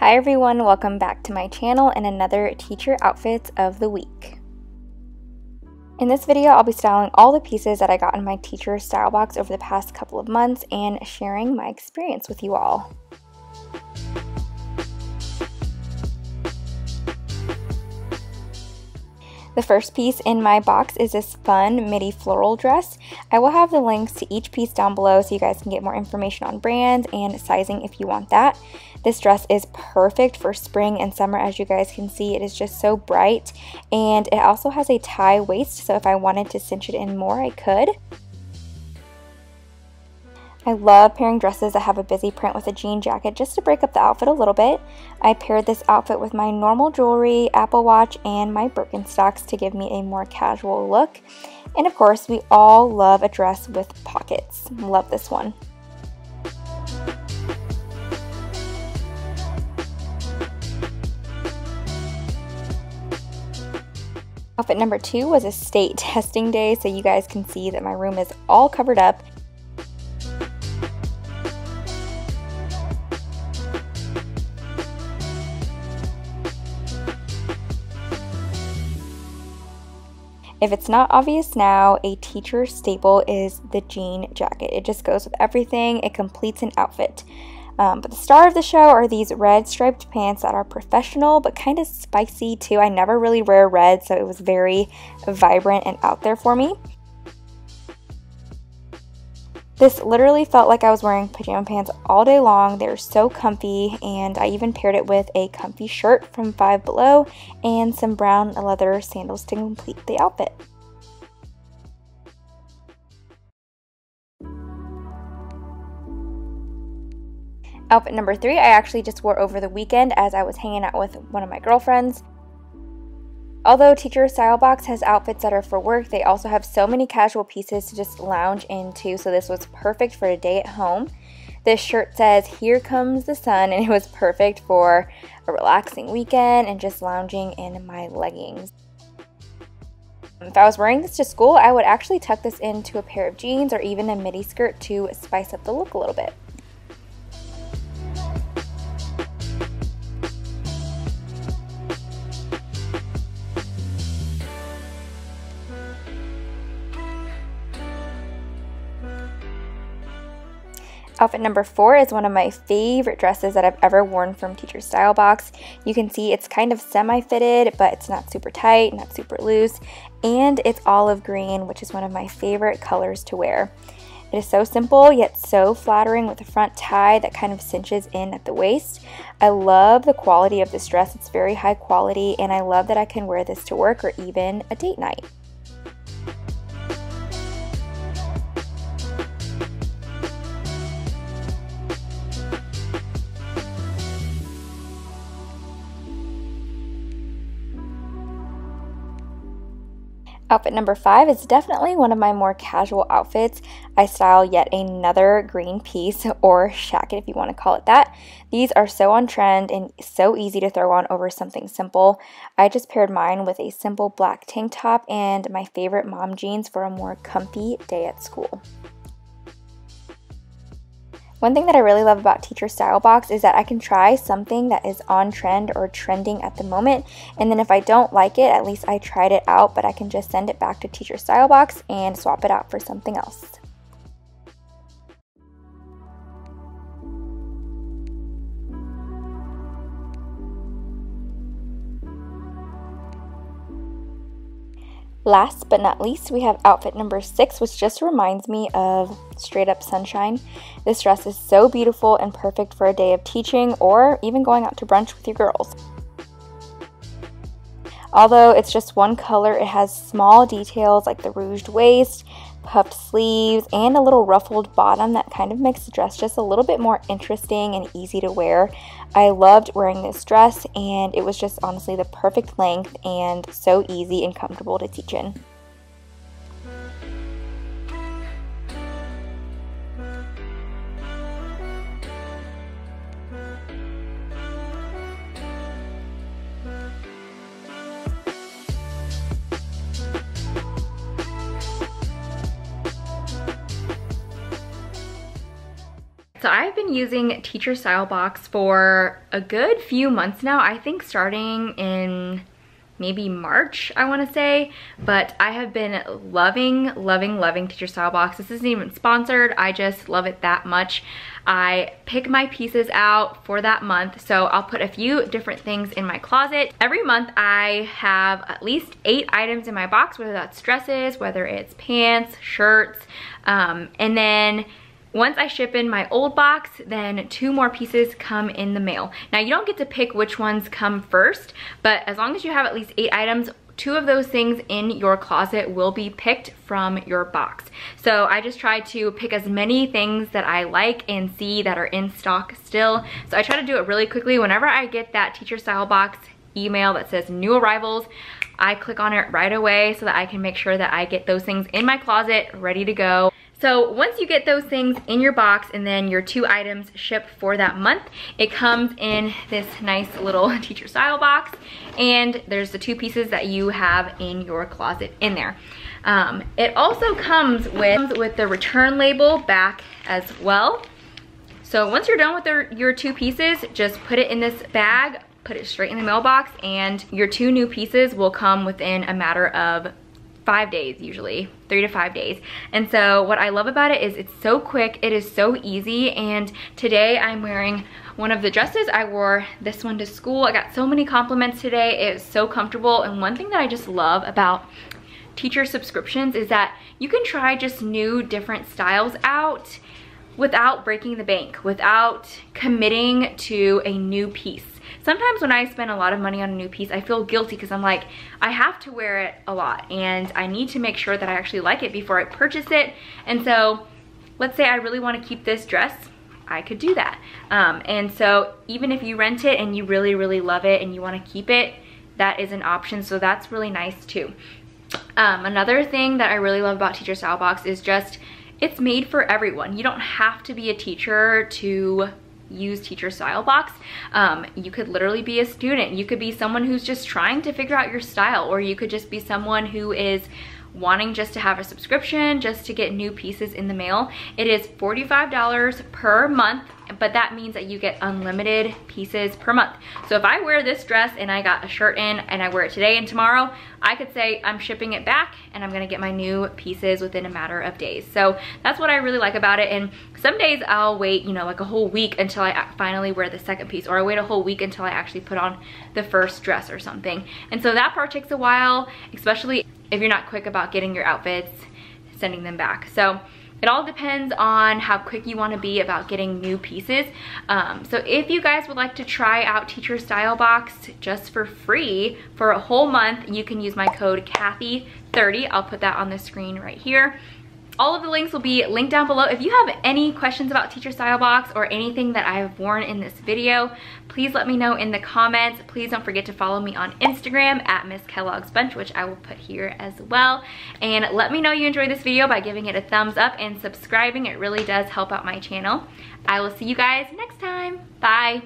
Hi everyone, welcome back to my channel and another Teacher Outfits of the Week. In this video, I'll be styling all the pieces that I got in my Teacher Style Box over the past couple of months and sharing my experience with you all. The first piece in my box is this fun midi floral dress. I will have the links to each piece down below so you guys can get more information on brands and sizing if you want that. This dress is perfect for spring and summer. As you guys can see, it is just so bright, and it also has a tie waist, so if I wanted to cinch it in more, I could. I love pairing dresses that have a busy print with a jean jacket just to break up the outfit a little bit. I paired this outfit with my normal jewelry, Apple Watch, and my Birkenstocks to give me a more casual look. And of course, we all love a dress with pockets. Love this one. Outfit number two was a state testing day, so you guys can see that my room is all covered up. If it's not obvious now, a teacher staple is the jean jacket. It just goes with everything. It completes an outfit. But the star of the show are these red striped pants that are professional but kind of spicy too. I never really wear red, so it was very vibrant and out there for me. This literally felt like I was wearing pajama pants all day long. They're so comfy, and I even paired it with a comfy shirt from Five Below and some brown leather sandals to complete the outfit. Outfit number three, I actually just wore over the weekend as I was hanging out with one of my girlfriends. Although Teacher Style Box has outfits that are for work, they also have so many casual pieces to just lounge into, so this was perfect for a day at home. This shirt says, "Here comes the sun," and it was perfect for a relaxing weekend and just lounging in my leggings. If I was wearing this to school, I would actually tuck this into a pair of jeans or even a midi skirt to spice up the look a little bit. Outfit number four is one of my favorite dresses that I've ever worn from Teacher Style Box. You can see it's kind of semi-fitted, but it's not super tight, not super loose, and it's olive green, which is one of my favorite colors to wear. It is so simple, yet so flattering, with a front tie that kind of cinches in at the waist. I love the quality of this dress. It's very high quality, and I love that I can wear this to work or even a date night. Outfit number five is definitely one of my more casual outfits. I style yet another green piece, or shacket if you want to call it that. These are so on trend and so easy to throw on over something simple. I just paired mine with a simple black tank top and my favorite mom jeans for a more comfy day at school. One thing that I really love about Teacher Style Box is that I can try something that is on trend or trending at the moment, and then if I don't like it, at least I tried it out, but I can just send it back to Teacher Style Box and swap it out for something else. Last but not least, we have outfit number six, which just reminds me of straight up sunshine. This dress is so beautiful and perfect for a day of teaching or even going out to brunch with your girls. Although it's just one color, it has small details like the ruched waist, puffed sleeves, and a little ruffled bottom that kind of makes the dress just a little bit more interesting and easy to wear. I loved wearing this dress, and it was just honestly the perfect length and so easy and comfortable to teach in. So I've been using Teacher Style Box for a good few months now. I think starting in maybe March, I want to say, but I have been loving Teacher Style Box. This isn't even sponsored. I just love it that much. I pick my pieces out for that month, so I'll put a few different things in my closet. Every month I have at least 8 items in my box, whether that's dresses, whether it's pants, shirts, and then once I ship in my old box, then 2 more pieces come in the mail. Now, you don't get to pick which ones come first, but as long as you have at least 8 items, 2 of those things in your closet will be picked from your box. So I just try to pick as many things that I like and see that are in stock still. So I try to do it really quickly. Whenever I get that Teacher Style Box email that says new arrivals, I click on it right away so that I can make sure that I get those things in my closet ready to go. So once you get those things in your box and then your 2 items ship for that month, it comes in this nice little Teacher Style Box, and there's the 2 pieces that you have in your closet in there. It also comes with the return label back as well. So once you're done with your 2 pieces, just put it in this bag, put it straight in the mailbox, and your 2 new pieces will come within a matter of 5 days, usually 3 to 5 days. And so what I love about it is it's so quick, it is so easy. And today I'm wearing one of the dresses. I wore this one to school. I got so many compliments today. It was so comfortable. And one thing that I just love about teacher subscriptions is that you can try just new different styles out without breaking the bank, without committing to a new piece. Sometimes when I spend a lot of money on a new piece, I feel guilty because I'm like, I have to wear it a lot and I need to make sure that I actually like it before I purchase it. And so let's say I really want to keep this dress, I could do that. And so even if you rent it and you really love it and you want to keep it, that is an option. So that's really nice too. Another thing that I really love about Teacher Style Box is just it's made for everyone. You don't have to be a teacher to use Teacher Style Box. You could literally be a student. You could be someone who's just trying to figure out your style, or you could just be someone who is wanting just to have a subscription just to get new pieces in the mail. It is $45 per month, but that means that you get unlimited pieces per month. So if I wear this dress and I got a shirt in and I wear it today and tomorrow, I could say I'm shipping it back and I'm gonna get my new pieces within a matter of days. So that's what I really like about it. And some days I'll wait, you know, like a whole week until I finally wear the second piece, or I wait a whole week until I actually put on the first dress or something. And so that part takes a while, especially if you're not quick about getting your outfits, sending them back. So it all depends on how quick you want to be about getting new pieces. So if you guys would like to try out Teacher Style Box just for free for a whole month, you can use my code Kathy30. I'll put that on the screen right here. All of the links will be linked down below. If you have any questions about Teacher Style Box or anything that I have worn in this video, please let me know in the comments. Please don't forget to follow me on Instagram at Miss Kellogg's Bunch, which I will put here as well. And let me know you enjoyed this video by giving it a thumbs up and subscribing. It really does help out my channel. I will see you guys next time. Bye.